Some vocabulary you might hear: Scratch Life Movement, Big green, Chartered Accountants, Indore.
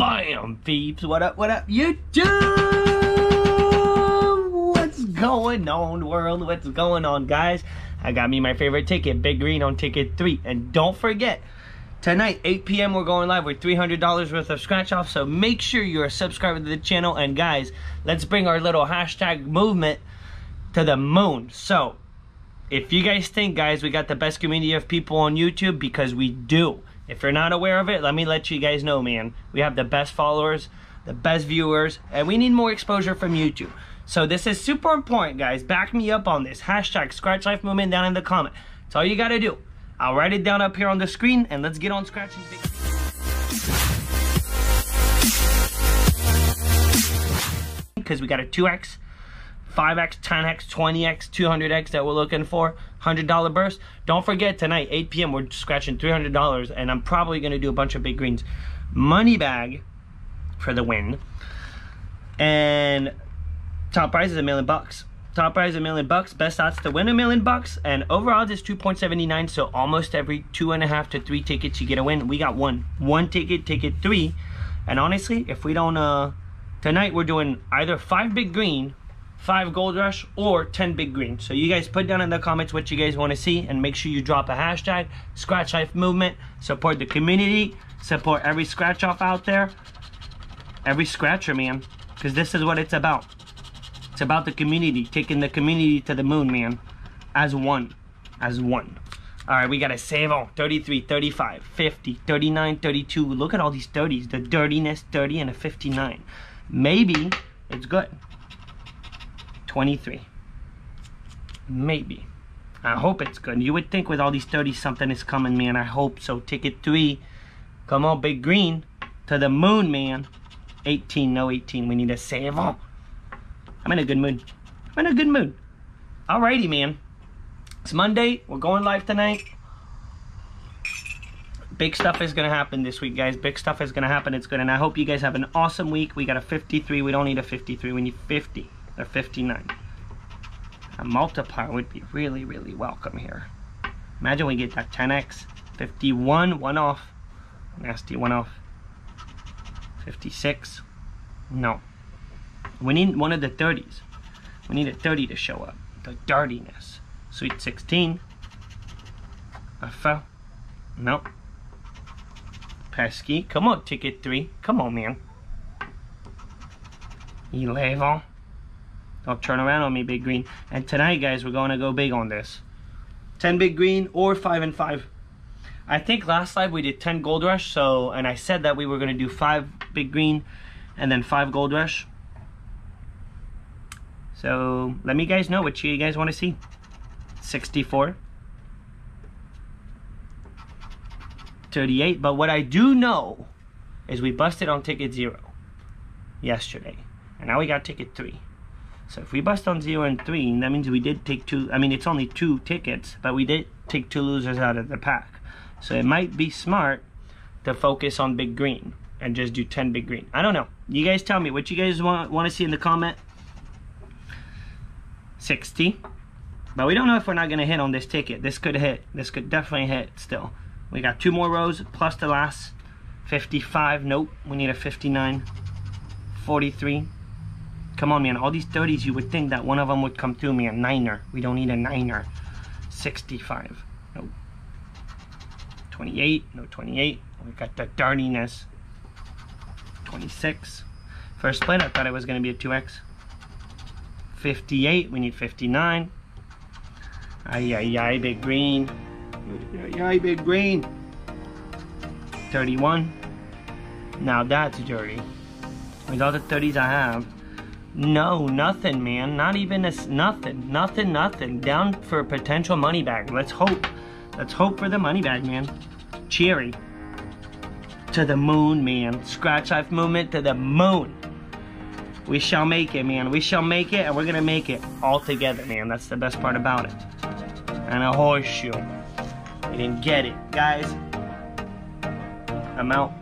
Bam, peeps! What up, YouTube? What's going on, world? What's going on, guys? I got me my favorite ticket, Big Green, on ticket 3. And don't forget, tonight, 8 p.m., we're going live with $300 worth of scratch off. So make sure you're a subscriber to the channel. And guys, let's bring our little hashtag movement to the moon. So, if you guys think, guys, we got the best community of people on YouTube, because we do. If you're not aware of it, let me let you guys know, man. We have the best followers, the best viewers, and we need more exposure from YouTube. So this is super important, guys. Back me up on this. Hashtag Scratch Life Movement down in the comment. That's all you gotta do. I'll write it down up here on the screen, and let's get on scratching. Because we got a 2X, 5X, 10X, 20X, 200X that we're looking for. $100 burst. Don't forget, tonight, 8 p.m., we're scratching $300, and I'm probably going to do a bunch of Big Greens. Money bag for the win. And top prize is $1 million. Top prize is $1 million. Best odds to win $1 million. And overall, just 2.79, so almost every 2.5 to 3 tickets, you get a win. We got one. One ticket, ticket 3. And honestly, if we don't, tonight we're doing either 5 Big Green, 5 Gold Rush, or 10 Big Greens. So you guys put down in the comments what you guys want to see, and make sure you drop a hashtag Scratch Life Movement. Support the community, support every scratch off out there, every scratcher, man, because this is what it's about. It's about the community, taking the community to the moon, man, as one, as one. All right, we got a save on 33, 35, 50, 39, 32. Look at all these 30s, the dirtiness, 30, and a 59. Maybe it's good. 23, maybe. I hope it's good. You would think with all these 30 something is coming, man. I hope so. Ticket 3, come on, Big Green to the moon, man. 18, no 18. We need a save on. I'm in a good mood. I'm in a good mood. Alrighty, man. It's Monday. We're going live tonight. Big stuff is gonna happen this week, guys. Big stuff is gonna happen. It's good, and I hope you guys have an awesome week. We got a 53. We don't need a 53. We need 50. Or 59. A multiplier would be really, really welcome here. Imagine we get that 10x. 51, one off. Nasty one off. 56. No. We need one of the 30s. We need a 30 to show up. The dirtiness. Sweet 16. I fell. Nope. Pesky. Come on, ticket 3. Come on, man. 11. Don't turn around on me, Big Green. And tonight, guys, we're going to go big on this. 10 Big Green or 5 and 5. I think last live we did 10 Gold Rush, so, and I said that we were going to do 5 Big Green and then 5 Gold Rush. So, let me guys know what you guys want to see. 64. 38. But what I do know is we busted on ticket 0 yesterday. And now we got ticket 3. So if we bust on 0 and 3, that means we did take 2, I mean it's only 2 tickets, but we did take 2 losers out of the pack. So it might be smart to focus on Big Green and just do 10 Big Green. I don't know. You guys tell me what you guys want to see in the comment. 60. But we don't know if we're not going to hit on this ticket. This could hit. This could definitely hit still. We got 2 more rows plus the last. 55. Nope. We need a 59. 43. Come on, man. All these 30s, you would think that one of them would come through, man. 9er. We don't need a 9er. 65. No. 28. No 28. We got the dirtiness. 26. First split, I thought it was going to be a 2X. 58. We need 59. Ay, ay, ay, Big Green. Ay, ay, Big Green. 31. Now that's dirty. With all the 30s I have. No, nothing, man. Not even a nothing. Nothing, nothing. Down for a potential money bag. Let's hope. Let's hope for the money bag, man. Cheery. To the moon, man. Scratch Life Movement to the moon. We shall make it, man. We shall make it, and we're going to make it all together, man. That's the best part about it. And a horseshoe. We didn't get it. Guys, I'm out.